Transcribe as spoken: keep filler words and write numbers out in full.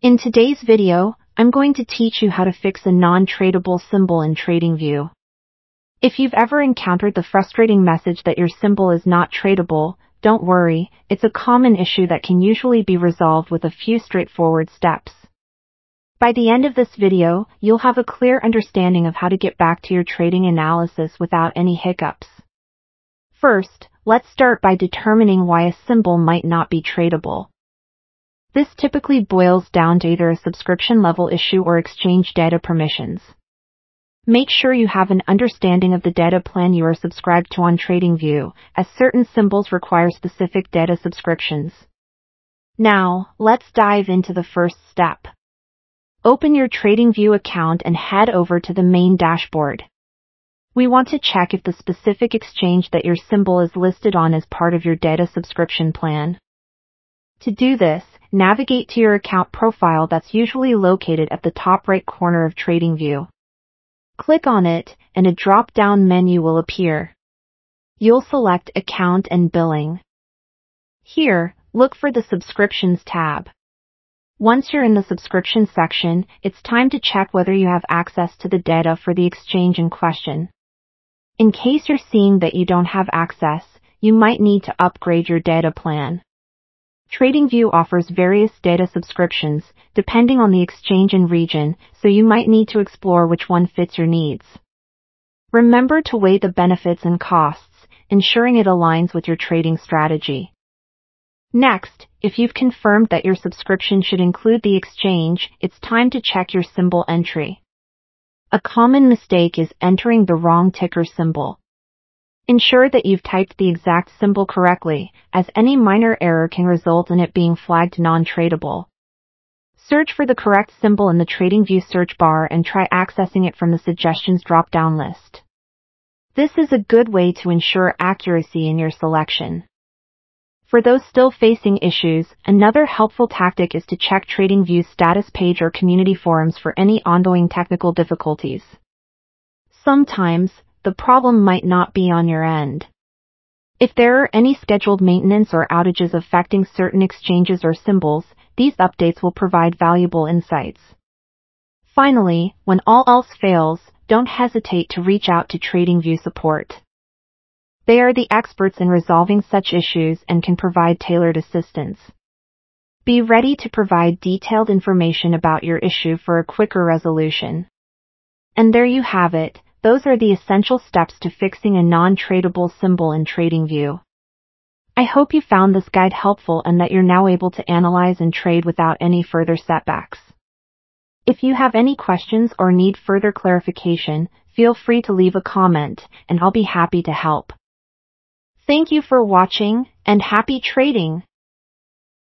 In today's video, I'm going to teach you how to fix a non-tradable symbol in TradingView. If you've ever encountered the frustrating message that your symbol is not tradable, don't worry, it's a common issue that can usually be resolved with a few straightforward steps. By the end of this video, you'll have a clear understanding of how to get back to your trading analysis without any hiccups. First, let's start by determining why a symbol might not be tradable. This typically boils down to either a subscription level issue or exchange data permissions. Make sure you have an understanding of the data plan you are subscribed to on TradingView, as certain symbols require specific data subscriptions. Now, let's dive into the first step. Open your TradingView account and head over to the main dashboard. We want to check if the specific exchange that your symbol is listed on is part of your data subscription plan. To do this, navigate to your account profile that's usually located at the top right corner of TradingView. Click on it, and a drop-down menu will appear. You'll select Account and Billing. Here, look for the Subscriptions tab. Once you're in the Subscription section, it's time to check whether you have access to the data for the exchange in question. In case you're seeing that you don't have access, you might need to upgrade your data plan. TradingView offers various data subscriptions, depending on the exchange and region, so you might need to explore which one fits your needs. Remember to weigh the benefits and costs, ensuring it aligns with your trading strategy. Next, if you've confirmed that your subscription should include the exchange, it's time to check your symbol entry. A common mistake is entering the wrong ticker symbol. Ensure that you've typed the exact symbol correctly, as any minor error can result in it being flagged non-tradable. Search for the correct symbol in the TradingView search bar and try accessing it from the suggestions drop-down list. This is a good way to ensure accuracy in your selection. For those still facing issues, another helpful tactic is to check TradingView's status page or community forums for any ongoing technical difficulties. Sometimes, the problem might not be on your end. If there are any scheduled maintenance or outages affecting certain exchanges or symbols, these updates will provide valuable insights. Finally, when all else fails, don't hesitate to reach out to TradingView support. They are the experts in resolving such issues and can provide tailored assistance. Be ready to provide detailed information about your issue for a quicker resolution. And there you have it. Those are the essential steps to fixing a non-tradable symbol in TradingView. I hope you found this guide helpful and that you're now able to analyze and trade without any further setbacks. If you have any questions or need further clarification, feel free to leave a comment, and I'll be happy to help. Thank you for watching, and happy trading!